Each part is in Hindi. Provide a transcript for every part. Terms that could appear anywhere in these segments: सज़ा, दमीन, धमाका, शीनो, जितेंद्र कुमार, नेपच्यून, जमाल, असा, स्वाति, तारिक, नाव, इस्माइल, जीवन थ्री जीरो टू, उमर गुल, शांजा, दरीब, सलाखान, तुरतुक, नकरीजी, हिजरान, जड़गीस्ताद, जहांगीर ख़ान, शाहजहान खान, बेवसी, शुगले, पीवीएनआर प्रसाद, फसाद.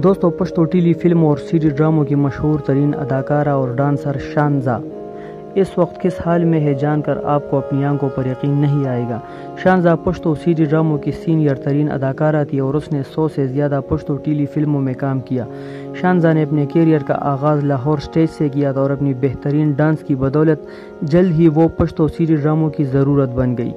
दोस्तों पश्तो टीली फिल्म और सीरीज ड्रामों की मशहूर तरीन अदाकारा और डांसर शांजा इस वक्त किस हाल में है जानकर आपको अपनी आंखों पर यकीन नहीं आएगा। शांजा पश्तो सीरीज ड्रामों की सीनियर तरीन अदाकारा थी और उसने 100 से ज़्यादा पश्तो टीली फिल्मों में काम किया। शांजा ने अपने कैरियर का आगाज़ लाहौर स्टेज से किया था और अपनी बेहतरीन डांस की बदौलत जल्द ही वो पश्तो सीरीज ड्रामों की ज़रूरत बन गई।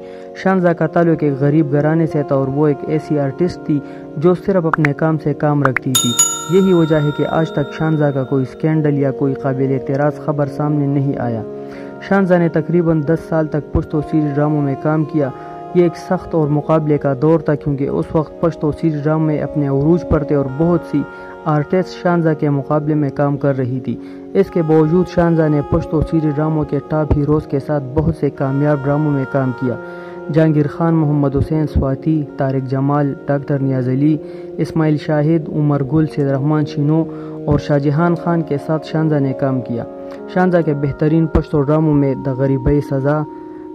शांजा का ताल्लुक एक गरीब घराने से था और वो एक ऐसी आर्टिस्ट थी जो सिर्फ अपने काम से काम रखती थी। यही वजह है कि आज तक शांजा का कोई स्कैंडल या कोई काबिल एतराज़ ख़बर सामने नहीं आया। शांजा ने तकरीबन 10 साल तक पश्तो सीरीज ड्रामों में काम किया। ये एक सख्त और मुकाबले का दौर था क्योंकि उस वक्त पश्तो सीरीज ड्रामे अपने उरूज पर थे और बहुत सी आर्टिस्ट शांजा के मुकाबले में काम कर रही थी। इसके बावजूद शांजा ने पश्तो सीरीज ड्रामों के टॉप हीरोज़ के साथ बहुत से कामयाब ड्रामों में काम किया। जहांगीर ख़ान, मोहम्मद हुसैन, स्वाति, तारिक, जमाल, डाक्टर नियाज अली, इस्माइल, शाहिद, उमर गुल, सज़ा, शीनो और शाहजहान खान के साथ शांजा ने काम किया। शांजा के बेहतरीन पश्तो ड्रामों में दरीब, सज़ा,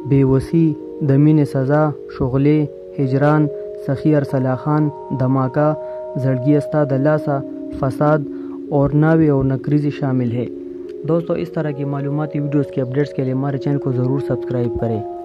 बेवसी, दमीन, सज़ा, शुगले, हिजरान, सखी, सलाखान, धमाका, जड़गीस्ताद, असा, फसाद और नाव और नकरीजी शामिल है। दोस्तों इस तरह की मालूमाती वीडियोज़ के अपडेट्स के लिए हमारे चैनल को ज़रूर सब्सक्राइब करें।